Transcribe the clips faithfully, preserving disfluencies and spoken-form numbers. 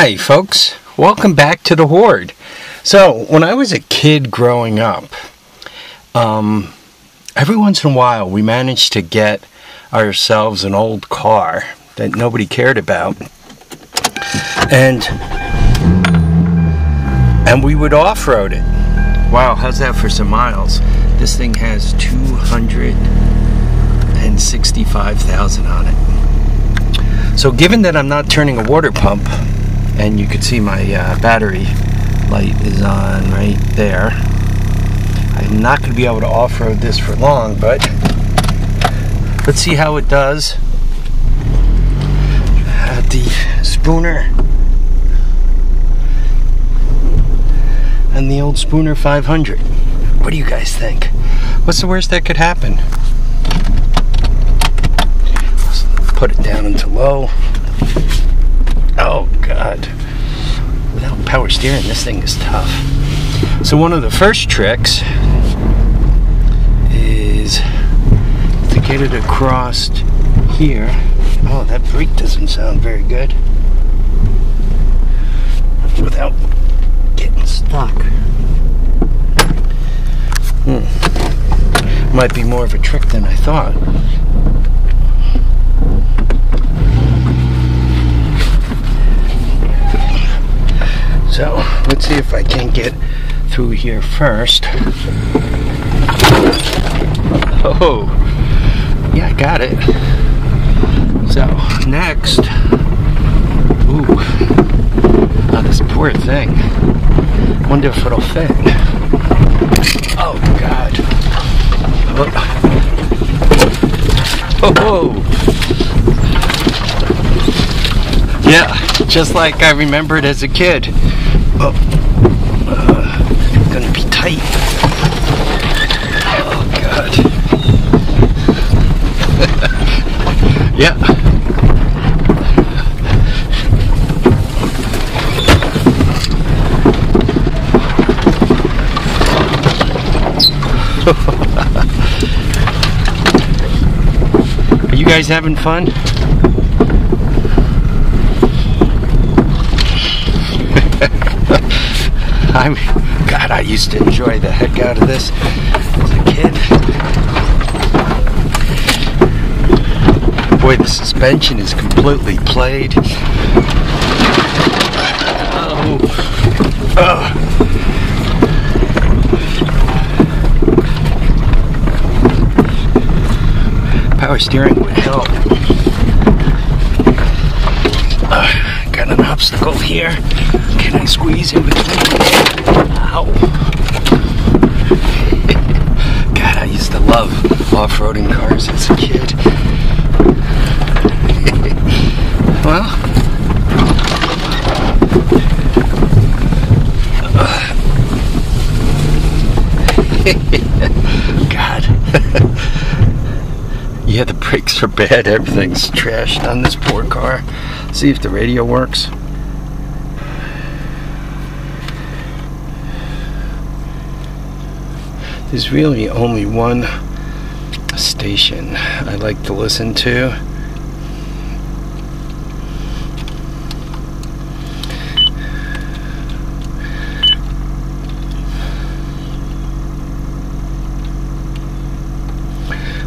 Hi folks, welcome back to the Hoard. So when I was a kid growing up, um, every once in a while we managed to get ourselves an old car that nobody cared about, and and we would off-road it. Wow, how's that for some miles? This thing has two hundred sixty-five thousand on it. So given that I'm not turning a water pump, and you can see my uh, battery light is on right there. I'm not going to be able to off-road this for long, but let's see how it does at the Spooner and the old Spooner five hundred. What do you guys think? What's the worst that could happen? Let's put it down into low. Oh God, without power steering this thing is tough. So one of the first tricks is to get it across here. Oh, that brake doesn't sound very good. Without getting stuck. Hmm. Might be more of a trick than I thought. So let's see if I can get through here first. Oh, yeah, I got it. So next, ooh, oh, this poor thing. Wonder if it'll fit. Oh God. Oh, oh. Yeah, just like I remembered as a kid. Oh, uh, it's gonna be tight. Oh God. Yeah. Are you guys having fun? I'm, God, I used to enjoy the heck out of this as a kid. Boy, the suspension is completely played. Oh. Oh. Power steering would help. Uh, got an obstacle here. Can I squeeze in between? Ow. God, I used to love off-roading cars as a kid. Well, God. Yeah, the brakes are bad. Everything's trashed on this poor car. See if the radio works. There's really only one station I like to listen to.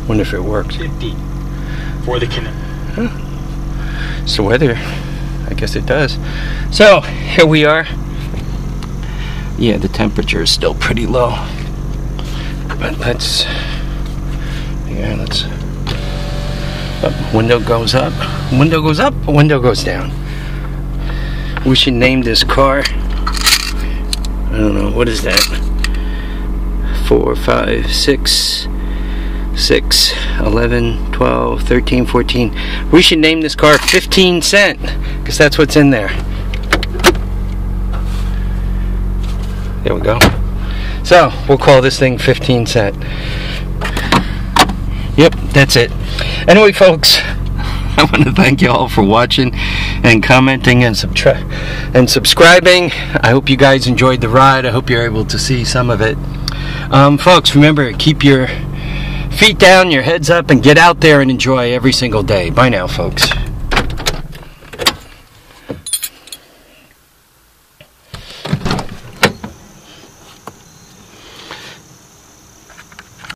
Wonder if it worked. fifty for the canal. Huh. It's the weather. I guess it does. So, here we are. Yeah, the temperature is still pretty low. But let's, yeah, let's, oh, window goes up, window goes up, window goes down. We should name this car, I don't know, what is that? four, five, six, six, eleven, twelve, thirteen, fourteen. We should name this car fifteen cent, because that's what's in there. There we go. So, we'll call this thing fifteen cent. Yep, that's it. Anyway, folks, I want to thank you all for watching and commenting and, and subscribing. I hope you guys enjoyed the ride. I hope you're able to see some of it. Um, folks, remember, keep your feet down, your heads up, and get out there and enjoy every single day. Bye now, folks.